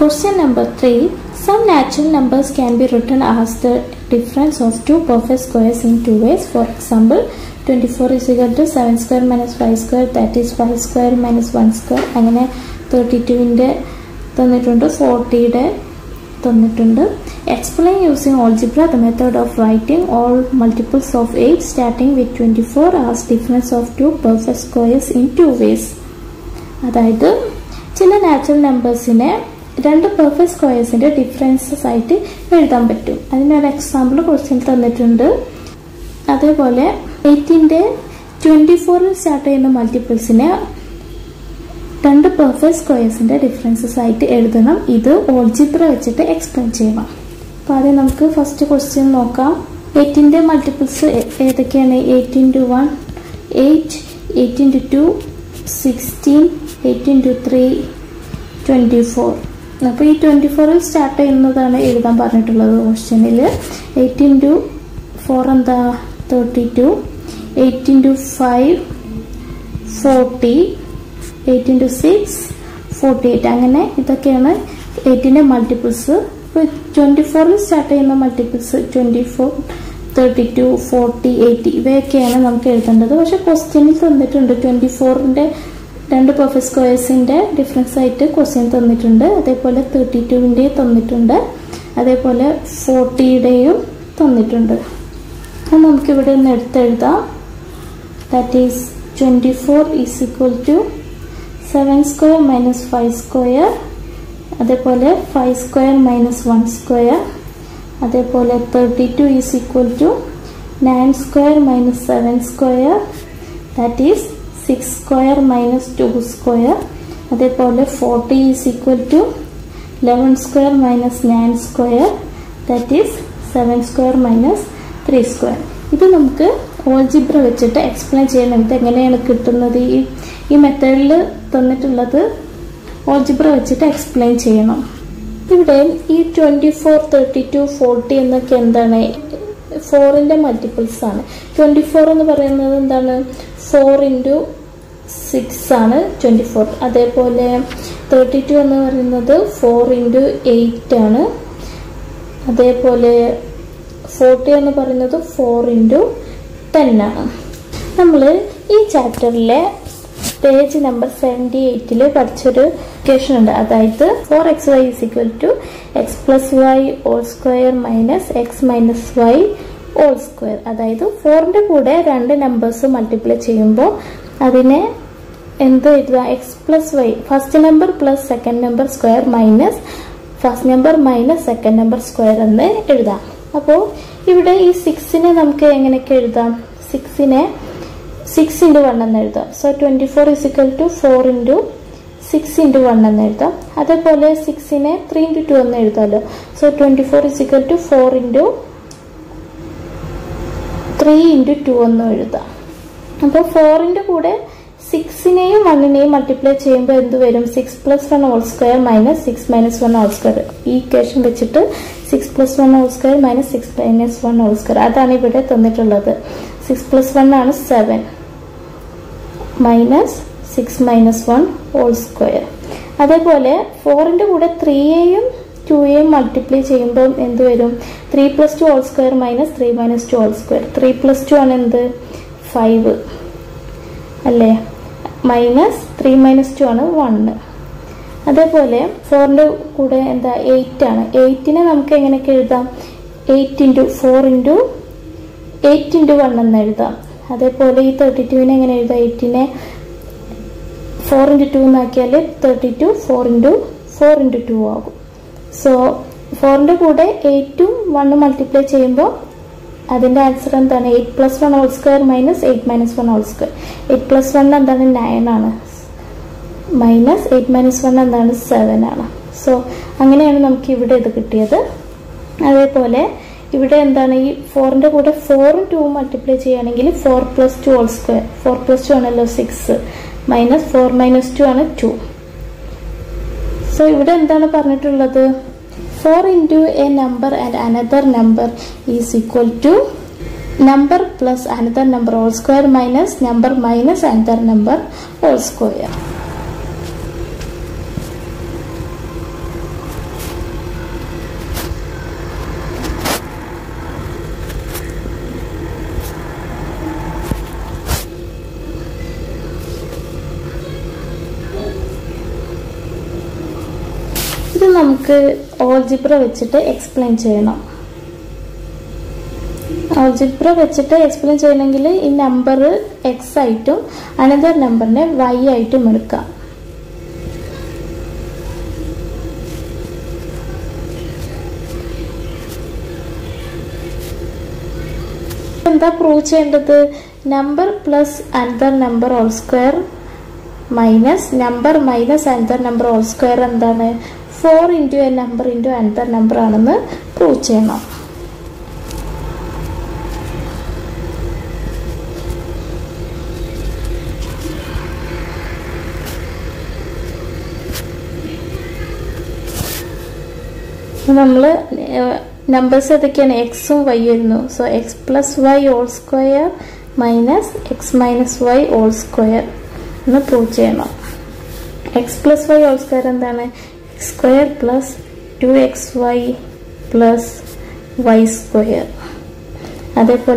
Question number 3. Some natural numbers can be written as the difference of two perfect squares in two ways. For example, 24 is equal to 7 square minus 5 square, that is 5 square minus 1 square. അങ്ങനെ 32 ന്റെ തന്നിട്ടുണ്ട്, 40 ന്റെ തന്നിട്ടുണ്ട്. Explain using algebra the method of writing all multiples of 8 starting with 24 as difference of two perfect squares in two ways. അതായത് ചില natural നമ്പേഴ്സിനെ രണ്ട് perfect സ്ക്വയേഴ്സിന്റെ differences ആയിട്ട് എഴുതാൻ പറ്റും. അതിനൊരു എക്സാമ്പിൾ ക്വസ്റ്റ്യൻ തന്നിട്ടുണ്ട്. അതേപോലെ 8ന്റെ 24ൽ സ്റ്റാർട്ട് ചെയ്യുന്ന മൾട്ടിപ്പിൾസിനെ രണ്ട് പെർഫെക്റ്റ് സ്ക്വയേഴ്സിന്റെ ഡിഫറൻസസ് ആയിട്ട് എഴുതണം. ഇത് ഓൾജിബ്ര വെച്ചിട്ട് എക്സ്പ്ലെയിൻ ചെയ്യണം. അപ്പോൾ ആദ്യം നമുക്ക് ഫസ്റ്റ് ക്വസ്റ്റ്യൻ നോക്കാം. 8ന്റെ മൾട്ടിപ്പിൾസ് ഏതൊക്കെയാണ്? 8 × 1 8, 8 × 2 16, 8 × 3 24. അപ്പോൾ ഈ 24ൽ സ്റ്റാർട്ട് ചെയ്യുന്നതാണ് എഴുതാൻ പറഞ്ഞിട്ടുള്ളത് ക്വസ്റ്റ്യനിൽ. 8 × 4 എന്താ? 32. 8 × 5 40. 8 × 6 48. അങ്ങനെ ഇതൊക്കെയാണ് 8ന്റെ മൾട്ടിപ്പിൾസ്. അപ്പോൾ 24ൽ സ്റ്റാർട്ട് ചെയ്യുന്ന മൾട്ടിപ്പിൾസ് 24, 32, 40, 80 ഇവയൊക്കെയാണ് നമുക്ക് എഴുതേണ്ടത്. പക്ഷെ ക്വസ്റ്റ്യനിൽ തന്നിട്ടുണ്ട് 24ന്റെ രണ്ട് പെർഫെക്റ്റ് സ്ക്വയേഴ്സിന്റെ ഡിഫറൻസ് ആയിട്ട് ക്വസ്റ്റ്യൻ തന്നിട്ടുണ്ട്. അതേപോലെ 32ന്റെ തന്നിട്ടുണ്ട്. അതേപോലെ 40യുടെയും തന്നിട്ടുണ്ട്. അത് നമുക്കിവിടെ ഒന്ന് എടുത്തെഴുതാം. That is 24 = 7 square minus 5 square, അതേപോലെ 5 square minus 1 square, അതേപോലെ 32 = 9 square minus 7 square, that is 6 square minus 2 square, അതേപോലെ 40 = 11 square minus 9 square, that is 7 square minus 3 square. ഇത് നമുക്ക് ഓൾജിബ്ര വെച്ചിട്ട് എക്സ്പ്ലെയിൻ ചെയ്യണം. ഇത് എങ്ങനെയാണ് കിട്ടുന്നത്? ഈ മെത്തേഡിൽ തന്നിട്ടുള്ളത് ഓൾജിബ്ര വെച്ചിട്ട് എക്സ്പ്ലെയിൻ ചെയ്യണം. ഇവിടെ ഈ 24, 32, 40 എന്നൊക്കെ എന്താണ്? 4ന്റെ മൾട്ടിപ്പിൾസ് ആണ്. 24 എന്ന് പറയുന്നത് എന്താണ്? 4 × 6 ആണ് 24. അതേപോലെ 32 എന്ന് പറയുന്നത് 4 × 8 ആണ്. അതേപോലെ 40 എന്ന് പറയുന്നത് 4 × 10 ആണ്. നമ്മൾ ഈ ചാപ്റ്ററിലെ പേജ് നമ്പർ 78 പഠിച്ചൊരു ഇക്വേഷൻ ഉണ്ട്. അതായത് 4xy = (x + y)² - (x - y)². അതായത് 4ന്റെ കൂടെ രണ്ട് നമ്പേഴ്സ് മൾട്ടിപ്ലൈ ചെയ്യുമ്പോൾ അതിനെ എന്ത് എഴുതുക? x + y, first number plus second number square minus first number minus second number square എന്ന് എഴുതാം. അപ്പോൾ ഇവിടെ ഈ 6നെ നമുക്ക് എങ്ങനെയൊക്കെ എഴുതാം? 6നെ 6 × 1 എന്ന് എഴുതാം. സോ 24 = 4 × 6 × 1 എന്ന് എഴുതാം. അതേപോലെ 6നെ 3 × 2 എന്ന് എഴുതാമല്ലോ. സോ 24 = 4 × 3 × 2 എന്ന് എഴുതാം. അപ്പോൾ 4ന്റെ കൂടെ 6നെയും 1നെയും മൾട്ടിപ്ലൈ ചെയ്യുമ്പോൾ എന്ത് വരും? 6 + 1 (2) - 6 - 1 (2). ഈ ഇക്വേഷൻ വെച്ചിട്ട് 6 + 1 (2) - 6 - 1 (2) അതാണ് ഇവിടെ തന്നിട്ടുള്ളത്. 6 + 1 = 7 - 6 - 1 (2). അതേപോലെ 4ന്റെ കൂടെ 3യെയും 2യെയും മൾട്ടിപ്ലൈ ചെയ്യുമ്പോൾ എന്ത് വരും? 3 + 2 (2) - 3 - 2 (2). 3 + 2 ആണ് എന്ത്? 5 അല്ലേ? -3 - 2 ആണ് 1. അതേപോലെ 4ന്റെ കൂടെ എന്താ? 8 ആണ്. 8നെ നമുക്ക് എങ്ങനെയൊക്കെ എഴുതാം? 8 × 4 × 8 × 1 എന്ന് എഴുതാം. അതേപോലെ ഈ 32നെ എങ്ങനെ എഴുതാം? 8നെ 4 × 2 എന്നാക്കിയാൽ 32 4 × 4 × 2 ആകും. സോ 4ന്റെ കൂടെ 8 ഉം 1 മൾട്ടിപ്ലൈ ചെയ്യുമ്പോൾ അതിന്റെ ആൻസർ എന്താണ്? 8 + 1 (2) - 8 - 1 (2). 8 + 1 എന്താണ്? 9 ആണ്. -8 - 1 എന്താണ്? 7 ആണ്. സോ അങ്ങനെയാണ് നമുക്ക് ഇവിടെ ഇത് കിട്ടിയത്. അതേപോലെ ഇവിടെ എന്താണ്? ഈ 4ന്റെ കൂടെ 4 ഉം 2 ഉം മൾട്ടിപ്ലൈ ചെയ്യുകയാണെങ്കിൽ 4 + 2 (2). 4 + 2 ആണല്ലോ 6 - 4 - 2 ആണ് 2. സോ ഇവിടെ എന്താണ് പറഞ്ഞിട്ടുള്ളത്? 4 × a number and another number is equal to number plus another number (2) minus number minus another number (2). algebra vechittu explain cheyanengil ee number x item another number ne y item edukka endha prove cheyendathu number plus another number all square minus number minus another number all square endana 4 into a number into another number aanennu prove cheyanam. Numbers are x and y. So x plus y all square minus x minus y all square. X plus y all square and x square plus 2xy plus y square. That is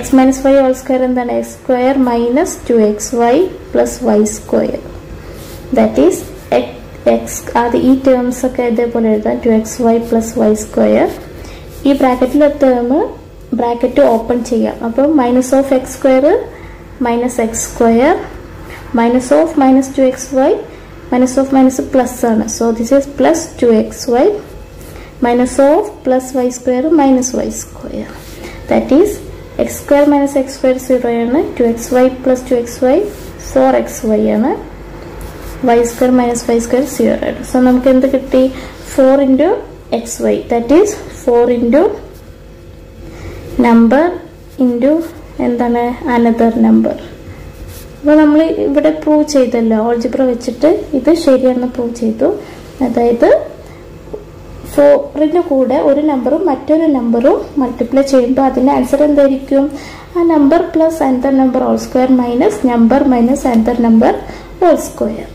x minus y all square and x square minus 2xy plus y square. That is x. X are the e terms are 2xy plus y square. This bracket la term bracket to open cheyya. Minus of x square minus x square minus of minus 2xy minus of minus plus. So this is plus 2xy minus of plus y square minus y square. That is x square minus x square 0 and 2xy plus 2xy 4xy and y square minus y square 0. So we can get 4 into xy, that is 4 into number into and then another number. Now we will prove this algebra. This is prove that 4 one number another number multiply the answer a number plus another number all square minus number minus another number all square.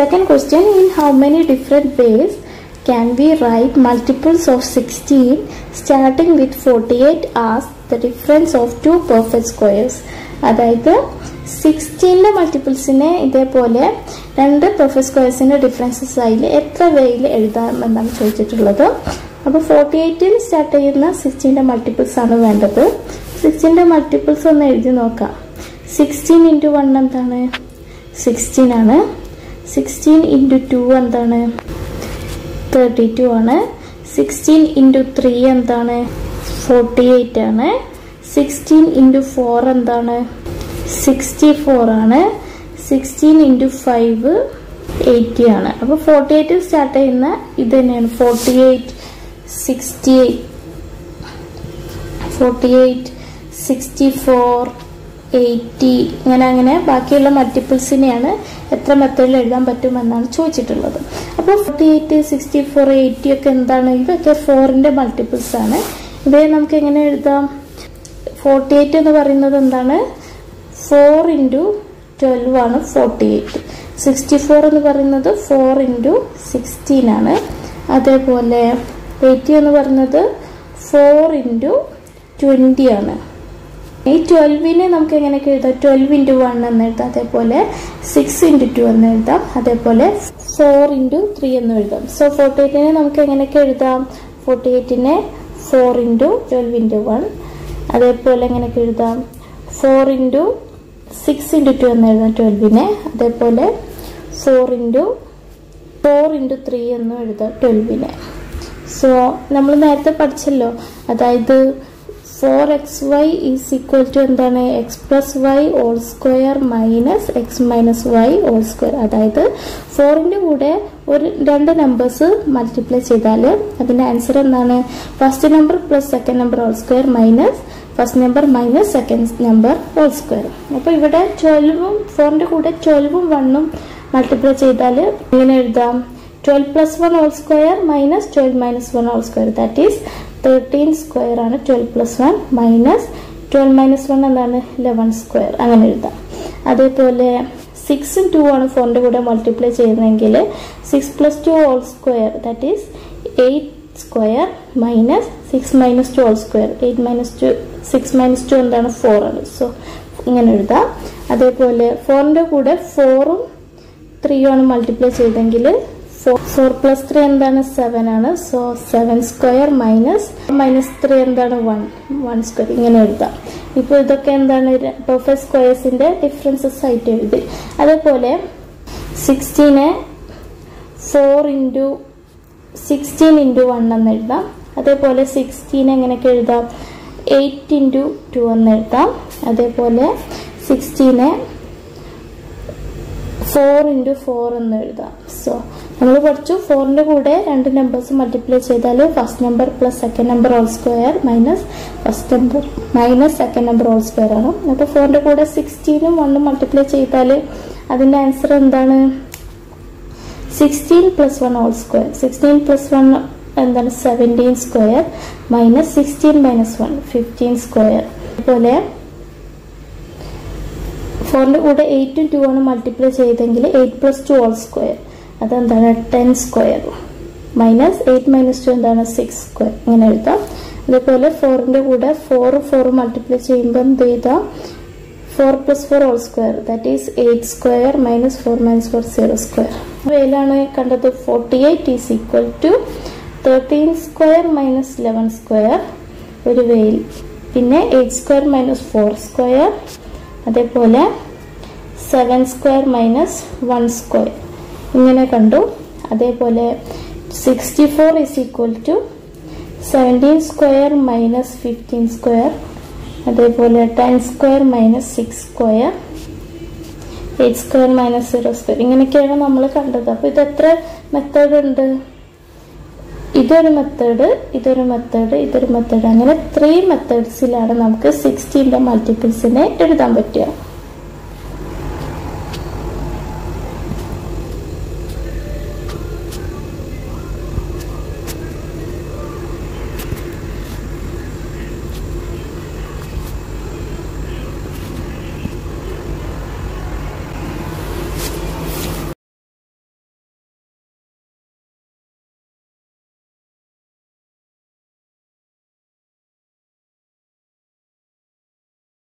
Second question, in how many different ways can we write multiples of 16 starting with 48 as the difference of two perfect squares? That is, 16 multiples in the perfect squares in the differences in the 48 in starting 16 multiples are 16 multiples are 16 into 1 16 ആണ് 16 into 2 and 32 and 16 into 3 and 48 and 16 into 4 and 64 and 16 into 5 80 and 48 start in 48 60 48 64 80 and bakilla multiples in etra method il ezhudan pattum ennanu choichittulladu appo 48 64 80 okke endana ivakke 4 inde multiples aanu idaye namukku engane ezhudam 48 ennu parayunnathu endana 4 into 12 aanu 48 64 ennu parayunnathu 4 into 16 aanu adhe pole 80 ennu parayunnathu 4 into 20 aanu. 12 in 12 into 1 and 6 into 2 and 4 into 3 and so 48 in 48 in 4 into 12 into 1 4 into 6 into 2 and 12 in 4 into 3 and 12 in so നമ്മൾ നേരത്തെ പഠിച്ചല്ലോ അതായത് 4xy is equal to x plus y all square minus y all square. That is 4 into two numbers multiply cheyidale adine answer endana first number plus second number all square minus first number minus second number all square. Appo ivide 12 um 4 inde kude 12 um 1 um multiply cheyidale ingane ezhudam 12 plus 1 all square minus 12 minus 1 all square, that is 13 square ആണ് 12 plus 1 minus 12 minus 1 എന്താണ് 11 square അങ്ങനെ എഴുതാം. അതേപോലെ 6 2 ആണ് 4 ന്റെ കൂടെ multiply ചെയ്യുന്നെങ്കിൽ 6 plus 2 all square, that is 8 square minus 6 minus 2 all square 8 minus 2 6 minus 2 എന്താണ് 4 ആണ്. സോ ഇങ്ങനെ എഴുതാം. അതേപോലെ 4 ന്റെ കൂടെ 4 ഉം 3 ആണ് മൾട്ടിപ്ലൈ ചെയ്തെങ്കിൽ 4 plus 3 and 7 ആണ്. So 7 square minus 3 and 1 square. ഇങ്ങനെ എഴുതാം. ഇപ്പോൾ ഇതൊക്കെ എന്താണ് പെർഫെക്റ്റ് സ്ക്വയേഴ്സിന്റെ ഡിഫറൻസസ് ആയിട്ട് എഴുതി. അതുപോലെ 16 4 into 16 into 1 എന്ന് എഴുതാം. അതേപോലെ 16 എങ്ങനെയൊക്കെ എഴുതാം? 8 into 2 എന്ന് എഴുതാം. അതേപോലെ 16 4 into 4 എന്ന് എഴുതാം. സോ നമ്മൾ പഠിച്ചു 4ന്റെ കൂടെ രണ്ട് നമ്പേഴ്സ് മൾട്ടിപ്ലൈ ചെയ്താൽ first number plus second number whole square minus first number minus second number whole square ആണ്. അപ്പോൾ 4ന്റെ കൂടെ 16ഉം 1ഉം മൾട്ടിപ്ലൈ ചെയ്താൽ അതിൻ്റെ ആൻസർ എന്താണ്? 16 plus 1 ഹോൾ സ്ക്വയർ. 16 plus 1 എന്താണ്? 17 square മൈനസ് 16 minus 1 15 square. അതുപോലെ 4ന്റെ കൂടെ 8 ഉം 2 ആണ് മൾട്ടിപ്ലൈ ചെയ്തെങ്കിൽ 8 plus 2 ഹോൾ സ്ക്വയർ അതെന്താണ്? 10 square മൈനസ് 8 minus 2 എന്താണ്? 6 square. ഇങ്ങനെ എഴുതാം. അതേപോലെ 4ന്റെ കൂടെ 4 മൾട്ടിപ്ലൈ ചെയ്യുമ്പോൾ എന്ത് എഴുതാം? 4 plus 4 whole square that is 8 square minus 4 minus 4 0 square. ഇതിലാണ് കണ്ടത് 48 is equal to 13 square minus 11 square ഒരു വേയിൽ. പിന്നെ 8 square മൈനസ് 4 square. അതേപോലെ 7 square മൈനസ് 1 square ഇങ്ങനെ കണ്ടു. അതേപോലെ 64 = 17 square മൈനസ് 15 square. അതേപോലെ 10 square minus 6 square 8 square minus 0 square. ഇങ്ങനെയൊക്കെയാണ് നമ്മൾ കണ്ടത്. അപ്പോൾ ഇത് എത്ര മെത്തേഡ് ഉണ്ട്? ഇതൊരു മെത്തേഡ്, ഇതൊരു മെത്തേഡ്, ഇതൊരു മെത്തേഡ്, അങ്ങനെ 3 മെത്തേഡ്സിലാണ് നമുക്ക് 16ന്റെ മൾട്ടിപ്പിൾസിനെ എഴുതാൻ പറ്റുക.